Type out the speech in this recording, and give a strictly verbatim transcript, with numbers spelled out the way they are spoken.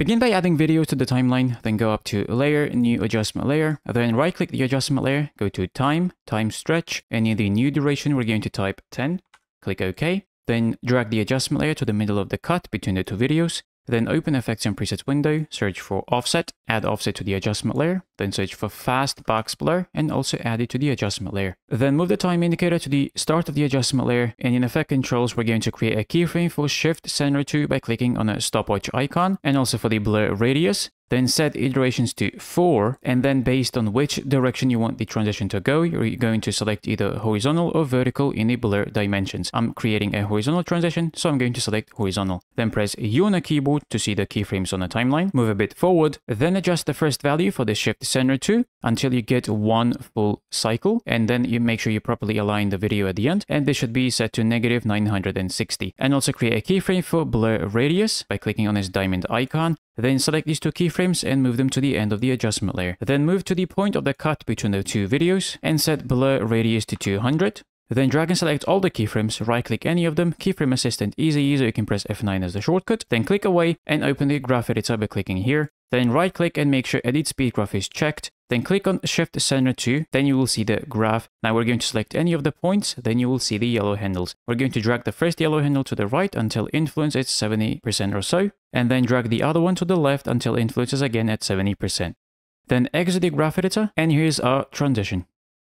Begin by adding videos to the timeline, then go up to Layer, New Adjustment Layer, then right-click the adjustment layer, go to Time, Time Stretch, and in the new duration we're going to type ten, click OK, then drag the adjustment layer to the middle of the cut between the two videos, then open Effects and Presets window, search for Offset, add Offset to the adjustment layer, then search for Fast Box Blur, and also add it to the adjustment layer. Then move the time indicator to the start of the adjustment layer, and in Effect Controls we're going to create a keyframe for Shift Center two by clicking on a stopwatch icon, and also for the blur radius. Then set iterations to four, and then based on which direction you want the transition to go, you're going to select either horizontal or vertical in the blur dimensions. I'm creating a horizontal transition, so I'm going to select horizontal. Then press U on the keyboard to see the keyframes on the timeline, move a bit forward, then adjust the first value for the Shift Center two until you get one full cycle, and then you make sure you properly align the video at the end, and this should be set to negative nine hundred sixty. And also create a keyframe for blur radius by clicking on this diamond icon. Then select these two keyframes and move them to the end of the adjustment layer. Then move to the point of the cut between the two videos and set blur radius to two hundred. Then drag and select all the keyframes, right-click any of them, keyframe assistant easy, so you can press F nine as the shortcut, then click away and open the graph editor by clicking here. Then right-click and make sure edit speed graph is checked. Then click on Shift Center two, then you will see the graph. Now we're going to select any of the points, then you will see the yellow handles. We're going to drag the first yellow handle to the right until influence is seventy percent or so, and then drag the other one to the left until influence is again at seventy percent. Then exit the graph editor, and here's our transition.